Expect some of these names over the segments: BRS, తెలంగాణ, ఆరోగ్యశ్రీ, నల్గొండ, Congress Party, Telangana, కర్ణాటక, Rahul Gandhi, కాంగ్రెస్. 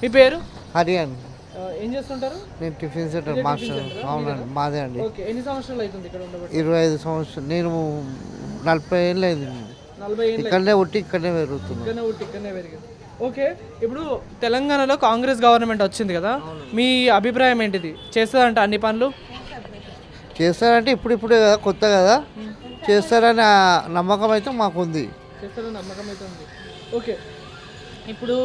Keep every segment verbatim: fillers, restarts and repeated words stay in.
మీ పేరు? హరి అండి. ఏం చేస్తుంటారు? నేను టిఫిన్ సెంటర్ మాస్టర్. అవునండి, మాదే అండి. ఎన్ని సంవత్సరాలు అవుతుంది ఇక్కడ ఉండబట్టి? ఇరవై ఐదు సంవత్సరాలు. నేను నలభై ఏళ్ళు అయింది ఇక్కడనే ఉట్టి ఇక్కడనే పెరుగుతుంది. ఓకే, ఇప్పుడు తెలంగాణలో కాంగ్రెస్ గవర్నమెంట్ వచ్చింది కదా, మీ అభిప్రాయం ఏంటిది? చేస్తారంట అన్ని పనులు చేస్తారంటే, ఇప్పుడు ఇప్పుడే కదా, కొత్త కదా, చేస్తారనే నమ్మకం అయితే మాకు ఉంది. చేస్తారనే నమ్మకం అయితే ఉంది. ఓకే, ఇప్పుడు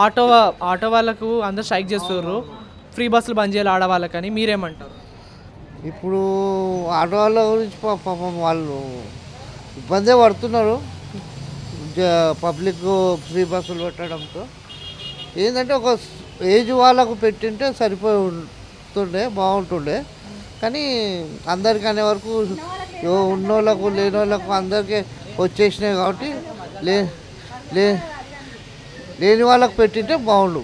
ఆటో ఆటో వాళ్ళకు అందరు స్ట్రైక్ చేస్తున్నారు, ఫ్రీ బస్సులు బంద్ చేయాలి ఆడవాళ్ళకని, మీరేమంటారు? ఇప్పుడు ఆటో వాళ్ళ గురించి పాపం వాళ్ళు ఇబ్బందే పడుతున్నారు. పబ్లిక్ ఫ్రీ బస్సులు పెట్టడంతో ఏంటంటే, ఒక ఏజ్ వాళ్ళకు పెట్టింటే సరిపోయి ఉంటుండే, బాగుంటుండే. కానీ అందరికీ అనే వరకు ఉన్నోళ్ళకు లేని వాళ్ళకు అందరికీ వచ్చేసినాయి కాబట్టి, లే లే లేని వాళ్ళకు పెట్టింటే బాగుండు.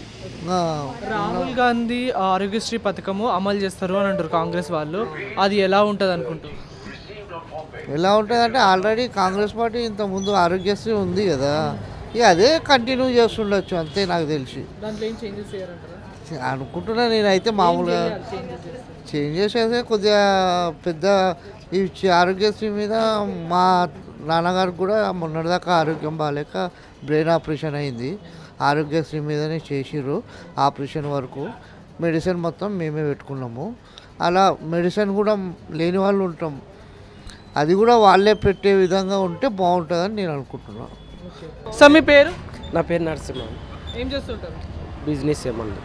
రాహుల్ గాంధీ ఆరోగ్యశ్రీ పథకము అమలు చేస్తారు అని అంటారు కాంగ్రెస్ వాళ్ళు, అది ఎలా ఉంటుంది అనుకుంటారు? ఎలా ఉంటుందంటే, ఆల్రెడీ కాంగ్రెస్ పార్టీ ఇంతకుముందు ఆరోగ్యశ్రీ ఉంది కదా, ఇక అదే కంటిన్యూ చేస్తుండొచ్చు అంతే నాకు తెలిసి అనుకుంటున్నా నేనైతే. మామూలుగా చేంజ్ చేసేది కొద్దిగా పెద్ద ఈ ఆరోగ్యశ్రీ మీద, మా నాన్నగారు కూడా మొన్నటిదాకా ఆరోగ్యం బాగాలేక బ్రెయిన్ ఆపరేషన్ అయింది, ఆరోగ్యశ్రీ మీదనే చేసిర్రు. ఆపరేషన్ వరకు మెడిసిన్ మొత్తం మేమే పెట్టుకున్నాము. అలా మెడిసిన్ కూడా లేని వాళ్ళు ఉంటాం, అది కూడా వాళ్ళే పెట్టే విధంగా ఉంటే బాగుంటుందని నేను అనుకుంటున్నాను. సార్ మీ పేరు? నా పేరు నరసింహ. ఏం చేస్తుంటారు? బిజినెస్ ఏమండి.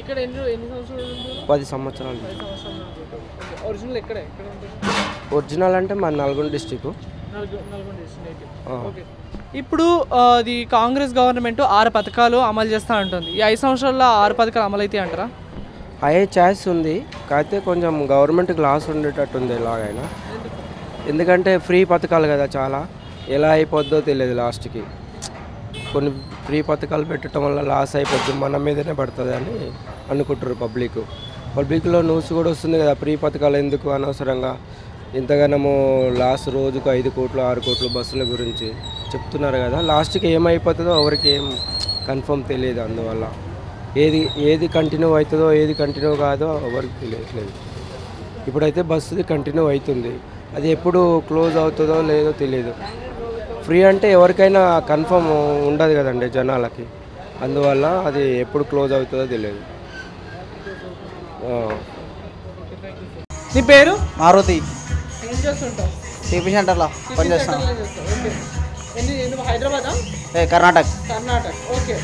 ఇక్కడ ఎన్ని సంవత్సరాలు? పది సంవత్సరాలు. ఒరిజినల్ ఎక్కడ? ఒరిజినల్ అంటే మా నల్గొండ డిస్టిక్. ఇప్పుడు అది కాంగ్రెస్ గవర్నమెంట్ ఆరు పథకాలు అమలు చేస్తూ ఉంటుంది, ఈ ఐదు సంవత్సరాల్లో ఆరు పథకాలు అమలు అయితే అంటారా? అయ్యే ఛాయిస్ ఉంది, కాకపోతే కొంచెం గవర్నమెంట్కి లాస్ ఉండేటట్టుంది ఎలాగైనా, ఎందుకంటే ఫ్రీ పథకాలు కదా చాలా, ఎలా అయిపోద్దో తెలియదు లాస్ట్కి. కొన్ని ఫ్రీ పథకాలు పెట్టడం వల్ల లాస్ అయిపోద్ది, మన మీదనే పడుతుంది అని అనుకుంటారు పబ్లిక్. పబ్లిక్లో న్యూస్ కూడా వస్తుంది కదా, ఫ్రీ పథకాలు ఎందుకు అనవసరంగా ఇంతగానము లాస్ట్ రోజుకు ఐదు కోట్లు ఆరు కోట్లు బస్సుల గురించి చెప్తున్నారు కదా, లాస్ట్కి ఏమైపోతుందో ఎవరికి ఏం కన్ఫర్మ్ తెలియదు. అందువల్ల ఏది ఏది కంటిన్యూ అవుతుందో ఏది కంటిన్యూ కాదో ఎవరికి తెలియట్లేదు. ఇప్పుడైతే బస్సుది కంటిన్యూ అవుతుంది, అది ఎప్పుడు క్లోజ్ అవుతుందో లేదో తెలియదు. ఫ్రీ అంటే ఎవరికైనా కన్ఫర్మ్ ఉండదు కదండి జనాలకి, అందువల్ల అది ఎప్పుడు క్లోజ్ అవుతుందో తెలియదు. నీ పేరు? మారుతి. ఏం చేస్తుంటావు? టీపీ సెంటర్లో పనిచేస్తాను. హైదరాబాదా? కర్ణాటక. కర్ణాటక. ఓకే,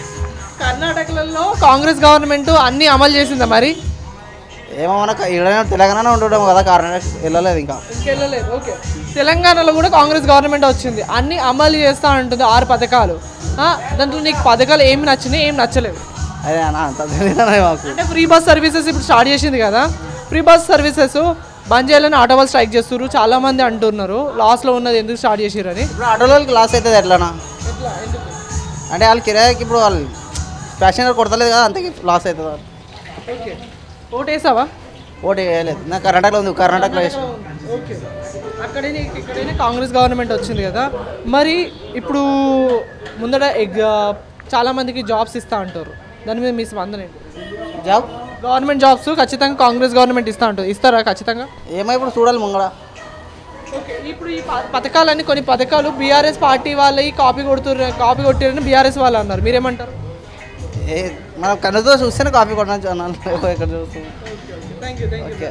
కర్ణాటకలో కాంగ్రెస్ గవర్నమెంట్ అన్నీ అమలు చేసిందా మరి? ఏమో, మనకు తెలంగాణ ఉండడం కదా, కర్ణాటక వెళ్ళలేదు ఇంకా. ఇంకెళ్ళలేదు. ఓకే, తెలంగాణలో కూడా కాంగ్రెస్ గవర్నమెంట్ వచ్చింది, అన్నీ అమలు చేస్తూ ఉంటుంది ఆరు పథకాలు. దాంట్లో నీకు పథకాలు ఏమి నచ్చినాయి, ఏమి నచ్చలేదు? అదే అన్న, అంత తెలియదు. అంటే ఫ్రీ బస్ సర్వీసెస్ ఇప్పుడు స్టార్ట్ చేసింది కదా, ఫ్రీ బస్ సర్వీసెస్ బంద్ చేయాలని ఆటో వాళ్ళు స్ట్రైక్ చేస్తున్నారు, చాలా మంది అంటున్నారు లాస్లో ఉన్నది ఎందుకు స్టార్ట్ చేసారు అని. ఇప్పుడు ఆటో వాళ్ళకి లాస్ అవుతుంది ఎట్లానా? అంటే వాళ్ళు కిరాయికి ఇప్పుడు వాళ్ళు ప్యాసింజర్ కొడతలేదు కదా, అంతకి లాస్ అవుతుంది వాళ్ళు. ఓకే, ఓటు వేసావా? ఓటు వేయలేదు, నాకు కర్ణాటకలో ఉంది, కర్ణాటకలో వేసాను. ఓకే, అక్కడైనా ఇక్కడైనా కాంగ్రెస్ గవర్నమెంట్ వచ్చింది కదా, మరి ఇప్పుడు ముందర చాలామందికి జాబ్స్ ఇస్తూ అంటారు, దాని మీద మీ స్పందన ఏంటి? జాబ్ గవర్నమెంట్ జాబ్స్ ఖచ్చితంగా కాంగ్రెస్ గవర్నమెంట్ ఇస్తూ ఉంటుంది, ఇస్తారా ఖచ్చితంగా? ఏమో, ఇప్పుడు చూడాలి ముంగడా. ఓకే, ఇప్పుడు ఈ పథకాలన్నీ కొన్ని పథకాలు బీఆర్ఎస్ పార్టీ వాళ్ళు ఈ కాపీ కొడుతున్నారు, కాపీ కొట్టారని బీఆర్ఎస్ వాళ్ళు అన్నారు, మీరేమంటారు? ఏ మనం కన్నుతో చూస్తేనే కాపీ కొట్టడానికి అన్నాను. Thank you, thank you.